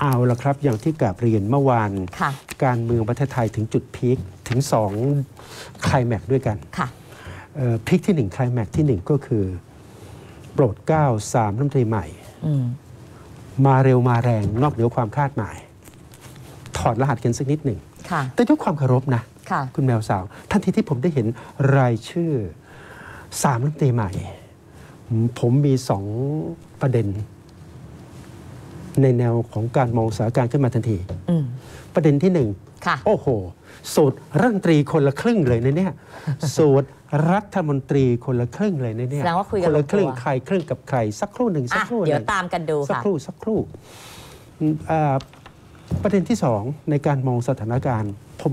เอาละครับอย่างที่กราบเรียนเมื่อวานการเมืองประเทศไทยถึงจุดพีคถึง2ไคลแม็กซ์ด้วยกันพีคที่1ไคลแม็กซ์ที่1ก็คือโปรดเกล้า3รัฐมนตรีใหม่มาเร็วมาแรงนอกเหนือความคาดหมายถอดรหัสกันสักนิดหนึ่งแต่ด้วยความเคารพนะคุณแมวสาวทันทีที่ผมได้เห็นรายชื่อ3รัฐมนตรีใหม่ผมมี2ประเด็นในแนวของการมองสถานการณ์ขึ้นมาทันทีประเด็นที่1โอ้โหสูตรรัฐมนตรีคนละครึ่งเลยนะเนี่ยสูตรรัฐมนตรีคนละครึ่งเลยนะเนี่ยคนละครึ่งใครครึ่งกับใครสักครู่หนึ่งสักครู่เดี๋ยวตามกันดูสักครู่สักครู่ประเด็นที่2ในการมองสถานการณ์ผ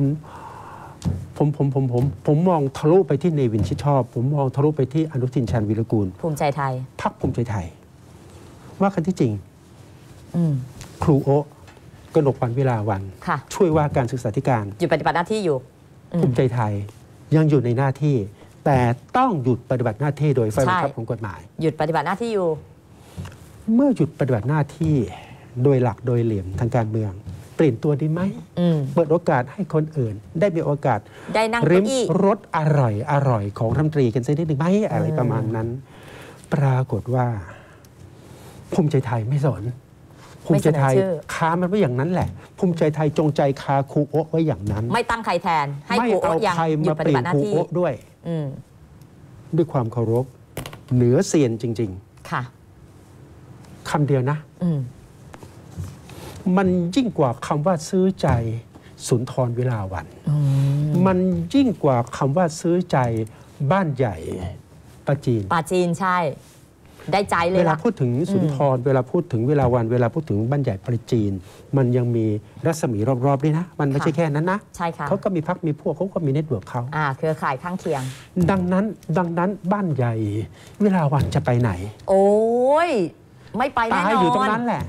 มมองทะลุไปที่เนวินชิดชอบผมมองทะลุไปที่อนุทินชาญวีรกูลภูมิใจไทยพรรคภูมิใจไทยว่ากันที่จริงครูโอ๊ะกนกวรรณ วิลาวัลย์ช่วยว่าการศึกษาธิการหยุดปฏิบัติหน้าที่อยู่ภูมิใจไทยยังอยู่ในหน้าที่แต่ต้องหยุดปฏิบัติหน้าที่โดยฝ่ายบังคับของกฎหมายหยุดปฏิบัติหน้าที่อยู่เมื่อหยุดปฏิบัติหน้าที่โดยหลักโดยเหลี่ยมทางการเมืองเปลี่ยนตัวดีไหมเปิดโอกาสให้คนอื่นได้มีโอกาสได้นั่งริมรสอร่อยของรัฐมนตรีกันสักนิดหนึ่งไหมอะไรประมาณนั้นปรากฏว่าภูมิใจไทยไม่สนภูมิใจไทยค้ามันไว้อย่างนั้นแหละภูมิใจไทยจงใจคาครูโอ๊ะไว้อย่างนั้นไม่ตั้งใครแทนให้ครูโอ๊ะยังหยุดปฏิบัติหน้าที่ด้วยด้วยความเคารพเหนือเซียนจริงๆค่ะคำเดียวนะมันยิ่งกว่าคำว่าซื้อใจสุนทรวิลาวัลย์มันยิ่งกว่าคำว่าซื้อใจบ้านใหญ่ปาจีนใช่ได้ใจเลยเวลาพูดถึงสุนทรเวลาพูดถึงวิลาวัลย์เวลาพูดถึงบ้านใหญ่ปาจีนมันยังมีรัศมีรอบๆด้วยนะมันไม่ใช่แค่นั้นนะใช่ค่ะเขาก็มีพรรคมีพวกเขาก็มีเน็ตเวิร์กเขาเครือข่ายข้างเคียงดังนั้นบ้านใหญ่วิลาวัลย์จะไปไหนโอ้ยไม่ไปแน่นอนตายอยู่ตรงนั้นแหละ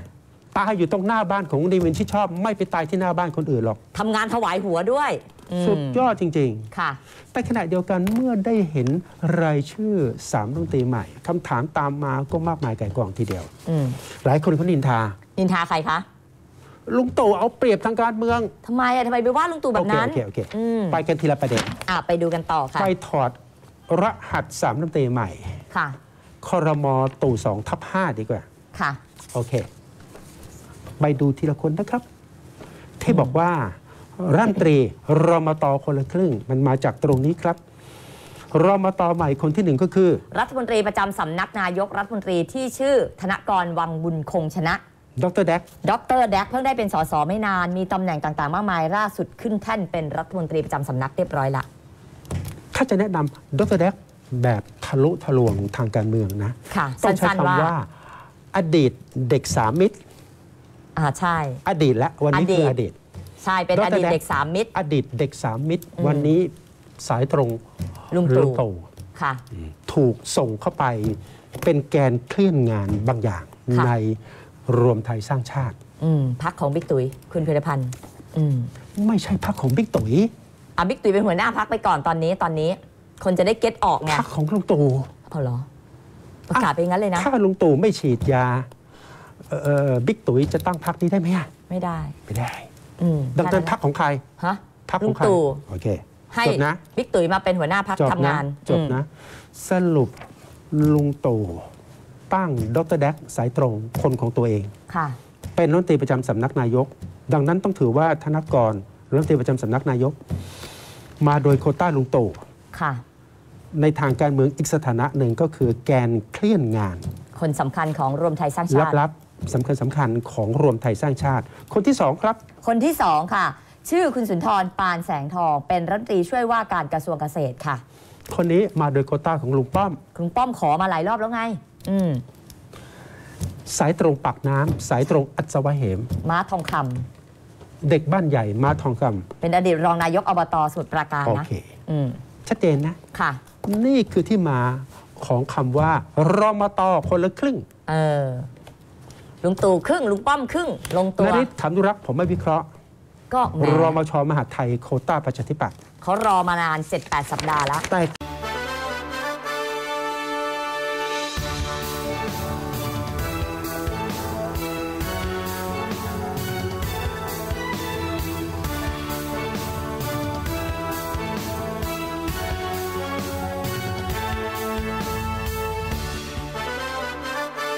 ตายอยู่ตรงหน้าบ้านของเนวินชิดชอบไม่ไปตายที่หน้าบ้านคนอื่นหรอกทำงานถวายหัวด้วยสุดยอดจริงๆค่ะแต่ขณะเดียวกันเมื่อได้เห็นรายชื่อ3รัฐมนตรีใหม่คำถามตามมาก็มากมายไก่กองทีเดียวหลายคนเขานินทาใครคะลุงตู่เอาเปรียบทางการเมืองทำไมไปว่าลุงตู่แบบนั้นโอเคไปกันทีละประเด็นไปดูกันต่อค่ะไปถอดรหัส3รัฐมนตรีใหม่ค่ะครม.ตู่ 2/5ดีกว่าค่ะโอเคไปดูทีละคนนะครับที่บอกว่ารัฐมนตรีรมต.คนละครึ่งมันมาจากตรงนี้ครับรมต.ใหม่คนที่1ก็คือรัฐมนตรีประจำสำนักนายกรัฐมนตรีที่ชื่อธนกรวังบุญคงชนะดร.แดกเพิ่งได้เป็นส.ส.ไม่นานมีตำแหน่งต่างๆมากมายล่าสุดขึ้นแท่นเป็นรัฐมนตรีประจำสำนักเรียบร้อยละถ้าจะแนะนำดร.แดกแบบทะลุทะลวงทางการเมืองนะต้องใช้คำว่าอดีตเด็กสามมิตรใช่อดีตและวันนี้คืออดีตใช่เป็นอดีตเด็กสามมิตรอดีตเด็กสามมิตรวันนี้สายตรงลุงตู่ค่ะถูกส่งเข้าไปเป็นแกนเคลื่อนงานบางอย่างในรวมไทยสร้างชาติพรรคของบิ๊กตุ๋ยคุณพีรพันธ์ไม่ใช่พรรคของบิ๊กตุ๋ยบิ๊กตุ๋ยเป็นหัวหน้าพรรคไปก่อนตอนนี้คนจะได้เก็ตออกไงพรรคของลุงตู่เอาเหรอประกาศไปงั้นเลยนะถ้าลุงตู่ไม่ฉีดยาบิ๊กตุ๋ยจะตั้งพรรคนี้ได้ไหมไม่ได้ดังนั้นพรรคของใครพรรคของใครโอเคให้บิ๊กตุ๋ยมาเป็นหัวหน้าพรรคทำงานจบนะสรุปลุงตู่ตั้งดร.แดกสายตรงคนของตัวเองค่ะเป็นรัฐมนตรีประจำสำนักนายกดังนั้นต้องถือว่าธนกรรัฐมนตรีประจำสำนักนายกมาโดยโควต้าลุงตู่ค่ะในทางการเมืองอีกสถานะหนึ่งก็คือแกนเคลื่อนงานคนสำคัญของรวมไทยสร้างชาติลับๆสำคัญของรวมไทยสร้างชาติคนที่2ครับคนที่2ค่ะชื่อคุณสุนทรปานแสงทองเป็นรัฐมนตรีช่วยว่าการกระทรวงเกษตรค่ะคนนี้มาโดยโควต้าของลุงป้อมขอมาหลายรอบแล้วไงสายตรงปากน้ำสายตรงอัศวเหมม้าทองคำเด็กบ้านใหญ่ม้าทองคำเป็นอดีตรองนายกอบต.สมุทรปราการนะชัดเจนนะค่ะนี่คือที่มาของคำว่ารมต.คนละครึ่งลุงตู่ครึ่งลุงป้อมครึ่งลงตัวนฤทธิ์ ขำดุรักษ์ผมไม่วิเคราะห์ก็รมช.มหาดไทยโควต้าประชาธิปัตย์เขารอมานาน 7-8 สัปดาห์แล้ว